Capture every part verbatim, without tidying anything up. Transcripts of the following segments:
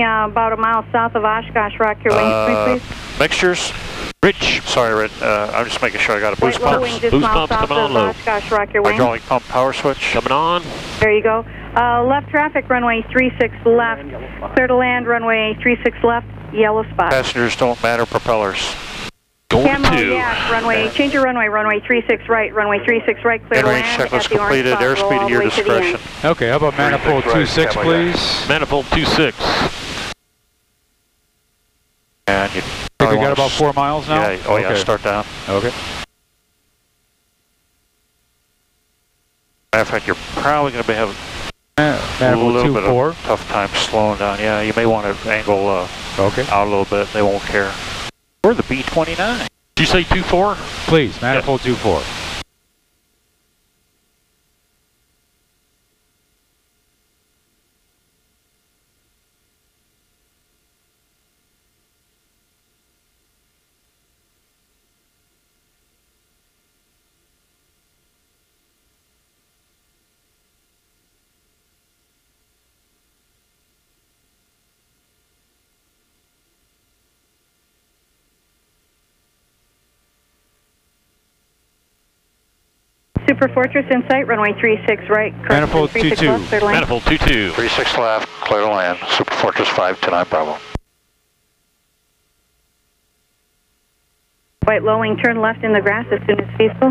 Uh, about a mile south of Oshkosh, rock your wings, uh, please, please. Mixtures. Rich. Sorry, Rich. Uh, I'm just making sure I got a boost pump. Boost pumps coming on low. Oshkosh, rock your wings. Hydraulic pump power switch. Coming on. There you go. Uh, left traffic, runway thirty-six left. Clear to land, runway thirty-six left, yellow spot. Passengers don't matter, propellers. Going to yeah, runway. Change your runway, runway thirty-six right, runway thirty-six right, clear to land. End range checklist completed, airspeed at your discretion. Okay, how about manifold two six, please? Manifold two six. And you I think we got about four miles now? Yeah, oh okay. Yeah, start down. Okay. Matter of fact, you're probably going to be having uh, a little two, bit four. of a tough time slowing down. Yeah, you may want to angle uh, okay. out a little bit. They won't care. We're the B twenty-nine. Did you say two four? Please, manifold yeah. two four. Super Fortress in sight, runway thirty-six right. Manifold two two. Manifold two two. thirty-six left, clear to land. Super Fortress five two nine, Bravo. White lowing, turn left in the grass as soon as feasible.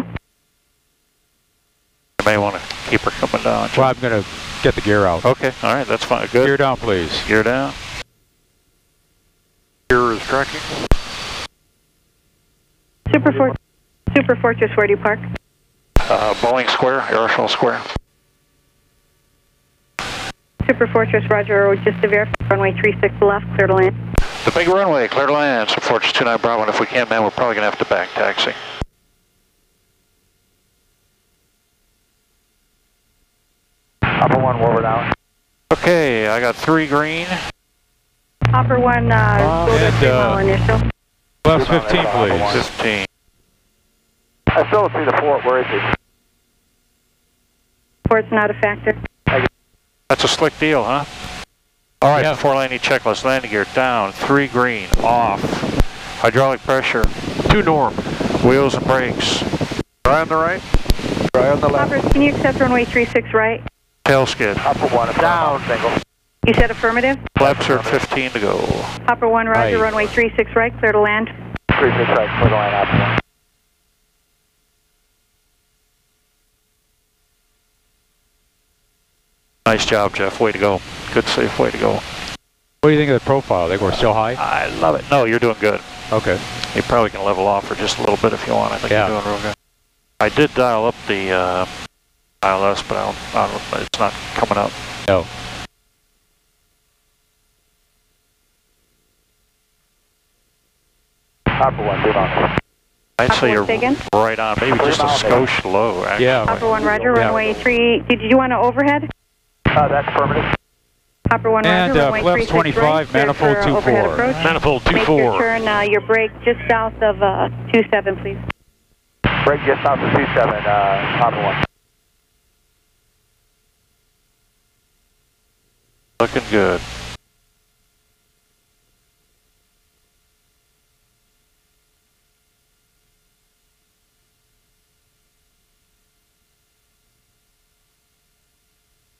You may want to keep her coming down. Well, I'm going to get the gear out. Okay, all right, that's fine. Good. Gear down, please. Gear down. Gear is tracking. Super, Fort Super Fortress, where do you park? Uh, Boeing Square, Aerosol Square. Super Fortress, roger, just a verify, runway thirty-six left, clear to land. The big runway, clear to land, Super Fortress two nine Bravo, and if we can't, man, we're probably going to have to back taxi. Upper one, forward out. Okay, I got three green. Upper one, uh, go to three mile initial. Left fifteen, please. fifteen. I still see the port, where is it? Port's not a factor. That's a slick deal, huh? All right, yeah. Four landing checklist, landing gear down, three green, off. Hydraulic pressure, two norm. Wheels and brakes. Dry on the right, dry on the left. Roberts, can you accept runway thirty-six right? Tail skid. Upper one, down, single. You said affirmative? Flaps are fifteen to go. Upper one, roger, right. Runway thirty-six right, clear to land. thirty-six right, clear to land, upper one. Nice job, Jeff. Way to go. Good, safe way to go. What do you think of the profile? Think we're still high? I love it. No, you're doing good. Okay. You probably can level off for just a little bit if you want. I think yeah. you're doing real good. I did dial up the uh, I L S, but I don't, I don't, it's not coming up. No. Upper one, good on. I'd say you're right on. Maybe just a skosh low. Actually. Yeah. Upper one, roger. Runway yeah. three. Did you want to overhead? Uh, that's affirmative. Upper one, and uh, left twenty-five, manifold two four. Manifold two four. Make your turn, uh, your brake just south of uh, two seven, please. Brake just south of two seven, uh, upper one. Looking good.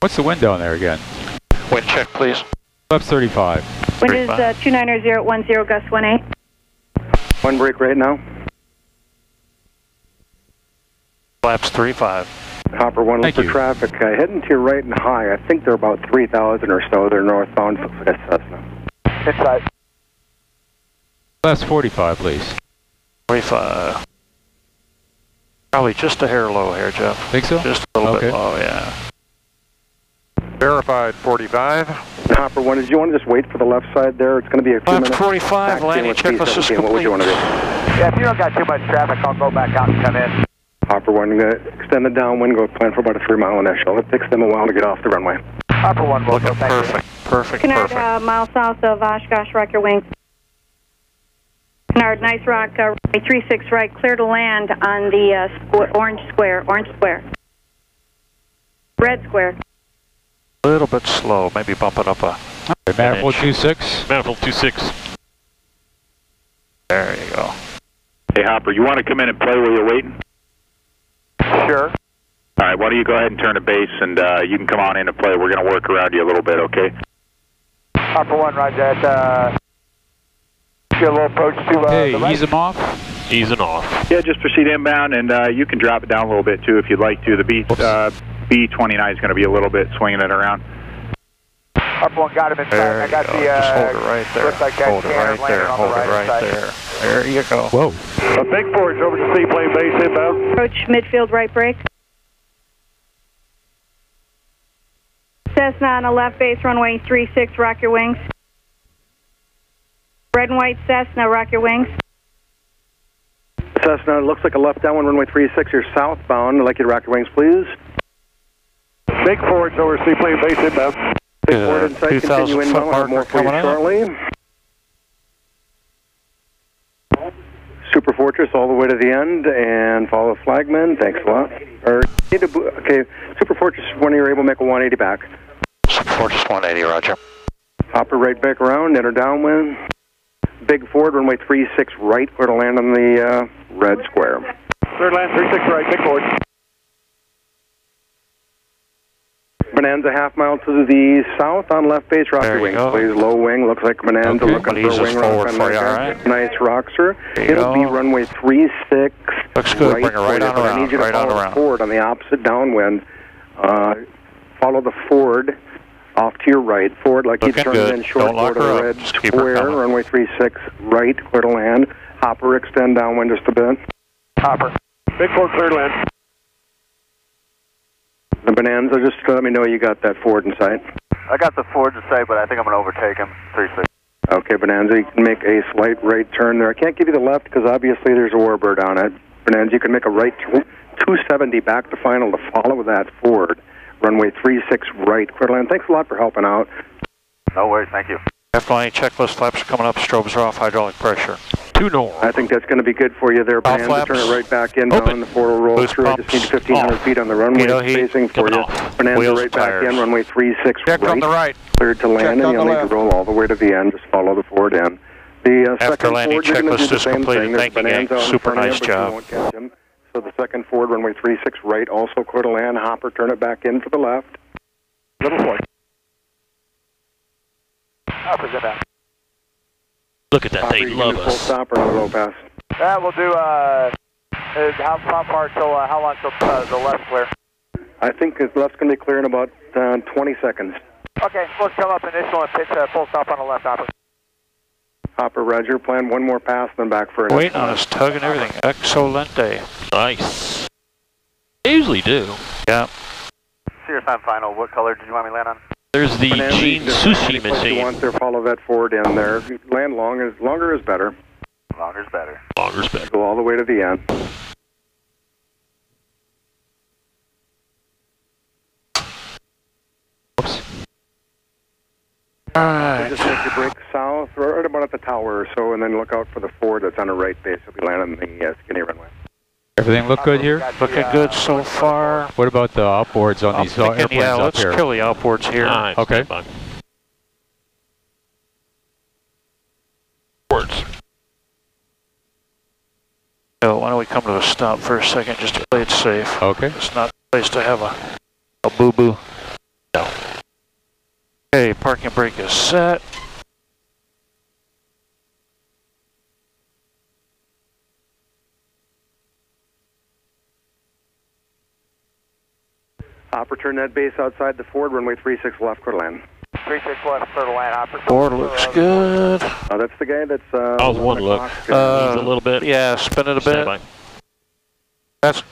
What's the wind down there again? Wind check, please. Left thirty-five. Wind is uh, two niner zero at ten, gust one eight. One break right now. Flaps thirty-five. Hopper one, look for traffic. Uh, heading to your right and high. I think they're about three thousand or so. They're northbound. Looks like a Cessna. Inside. Left forty-five, please. forty-five. Probably just a hair low here, Jeff. Think so? Just a little okay. bit low, yeah. Verified forty-five. Hopper one, did you want to just wait for the left side there? It's going to be a few minutes. forty-five, landing checklist is complete. What would you want to do? Yeah, if you don't got too much traffic, I'll go back out and come in. Hopper one, going to extend the downwind, go plan for about a three mile initial. It takes them a while to get off the runway. Hopper one, we'll go. Perfect, perfect, Canard, perfect. Canard, uh, mile south of Oshkosh, rock your wings. Canard, nice rock, uh, thirty-six right, clear to land on the uh, squ orange square, orange square. Red square. A little bit slow, maybe bump it up a Right, manifold two six. Manifold two six. There you go. Hey, Hopper, you want to come in and play while you're waiting? Sure. All right, why don't you go ahead and turn to base, and uh, you can come on in and play. We're going to work around you a little bit, okay? Hopper one, Roger that. Uh, get a little approach to uh, hey, the right. Ease him off. Ease him off. Yeah, just proceed inbound, and uh, you can drop it down a little bit, too, if you'd like to. The B, uh, B twenty-nine is going to be a little bit swinging it around. Hopper one got him inside. There I got go. the... Uh, just hold it right there. Looks like hold it right there. Hold the it right, right there. There you go. Whoa. A big forge over to seaplane base inbound. Approach midfield right brake. Cessna on the left base, runway three six, rock your wings. Red and white Cessna, rock your wings. Cessna, it looks like a left downwind, runway three six, you're southbound. I'd like you to rock your wings, please. Big forwards over seaplane base inbound. Big yeah, forward inside, continue inbound, we'll more for you shortly. Out. Super Fortress all the way to the end, and follow flagman, thanks a lot. Or, okay, Super Fortress one eighty, you're able to make a one eighty back. Super Fortress one eighty, roger. Hopper right back around, enter downwind. Big forward, runway three six right, we're to land on the uh, red square. Third land, three six right, big forward. Bonanza half mile to the south on left base, rock your wings, go. please. Low wing, looks like Bonanza, okay. look up for a wing rock on right right. Nice rock, sir. It'll go. be runway three six. Looks good, right, bring it right on around. I need you to right follow on forward on the opposite downwind. Uh, follow the forward off to your right. Forward like you turn in short, go to the red square, runway three six right, clear to land. Hopper, extend downwind just a bit. Hopper. Big forward, clear to land. The Bonanza, just let me know you got that forward in sight. I got the forward in sight, but I think I'm going to overtake him. three six. Okay, Bonanza, you can make a slight right turn there. I can't give you the left because obviously there's a warbird on it. Bonanza, you can make a right turn, two seventy back to final to follow that forward. Runway three six right. Quitterland, thanks a lot for helping out. No worries, thank you. F L A checklist, flaps are coming up, strobes are off, hydraulic pressure. Two normal. I think that's going to be good for you there, Bonanza. Flaps. Turn it right back in, down the forward will roll Boost through. I just need fifteen hundred off. feet on the runway spacing for you. Off. Bonanza Wheels right back in, runway three six Check right. on the right. Cleared to land, Check and you'll need to roll all the way to the end. Just follow the forward end. The uh, After second landing checklist is completed. Thank you, gang. Super nice job. So the second forward, runway three six right, also clear to land. Hopper, turn it back in for the left. Little boy. Hopper's in back. Look at that, Hopper, they love us. Full stop or low pass? Yeah, we'll do, uh, how far till, uh, how long till uh, the left clear? I think the left's going to be clear in about uh, twenty seconds. Okay, let's come up initial and pitch a uh, full stop on the left, Hopper. Hopper, roger. Plan one more pass, then back for it. Waiting on us, tugging everything. Excelente. Nice. They usually do. Yeah. Serious on final. What color did you want me to land on? There's the Gene Sushi machine. You want there, follow that forward in there. Land long is longer is better. Longer's better. Longer's better. Go all the way to the end. Oops. All right. So just make your break south, right about at the tower or so, and then look out for the forward that's on the right base. It'll be landing on the uh, skinny runway. Everything look good here? Looking the, uh, good so far. What about the outboards on I'm these thinking, airplanes yeah, up let's here? Let's kill the outboards here. Nice. Okay. Outboards. So why don't we come to a stop for a second just to play it safe? Okay. It's not a place to have a, a boo-boo. No. Okay, parking brake is set. Hopper, turn that base outside the Ford, runway three six left, clear to land. three six left, clear to land, Hopper. Ford looks good. Oh, that's the guy that's... Uh, oh, one look. Uh, a little bit. Yeah, spin it a Stand bit. By. That's...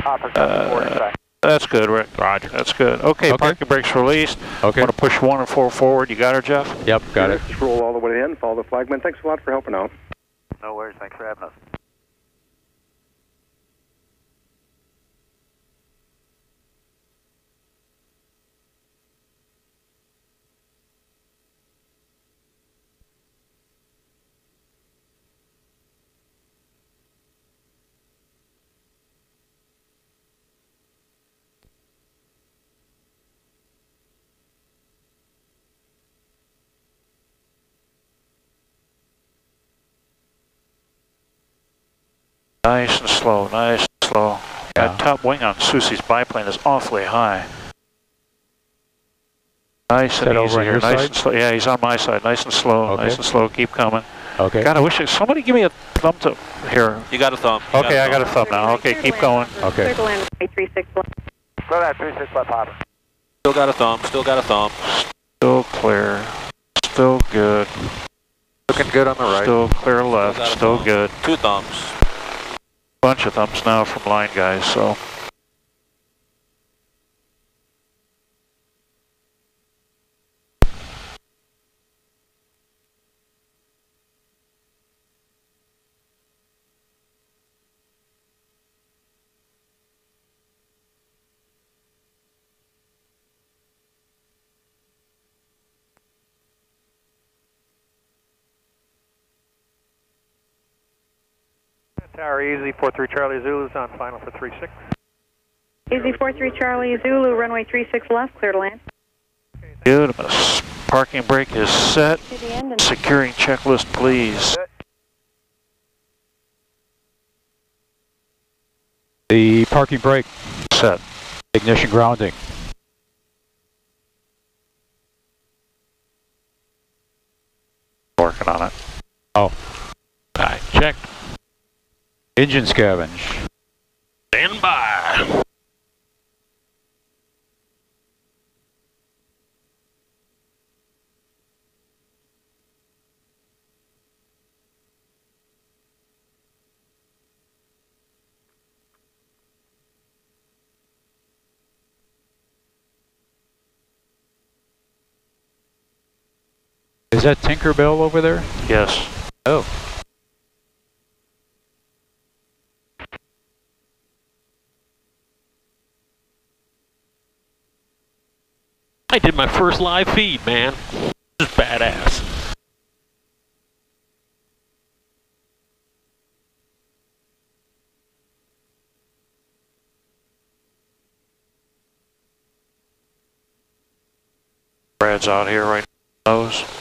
Hopper, uh, Ford inside. That's good, Rick. Roger. That's good. Okay, okay. Parking brake's released. Okay. Want to push one and four forward. You got her, Jeff? Yep, got yeah, it. Just roll all the way in, follow the flagman. Thanks a lot for helping out. No worries. Thanks for having us. Nice and slow, nice and slow. Yeah. That top wing on Susie's biplane is awfully high. Nice and easy here, nice and slow. Yeah, he's on my side, nice and slow, okay. nice and slow, keep coming. Okay. God, I wish it, somebody give me a thumb to here. You got a thumb. You okay, got a I got a thumb now. Okay, keep going. Okay. Circle in three six left. Go that three six left hopper. Still got a thumb, still got a thumb. Still clear, still good. Looking good on the right. Still clear left, still, still good. Two thumbs. Bunch of thumbs now from line guys, so. Tower Easy four three Charlie Zulu is on final for three six. Easy four three Charlie Zulu, runway three six left, clear to land. Good. Parking brake is set. Securing checklist, please. The parking brake set. Ignition grounding. Working on it. Oh. I checked. Engine scavenge. Stand by. Is that Tinkerbell over there? Yes. Oh. I did my first live feed, man. This is badass. Brad's out here right now. Those.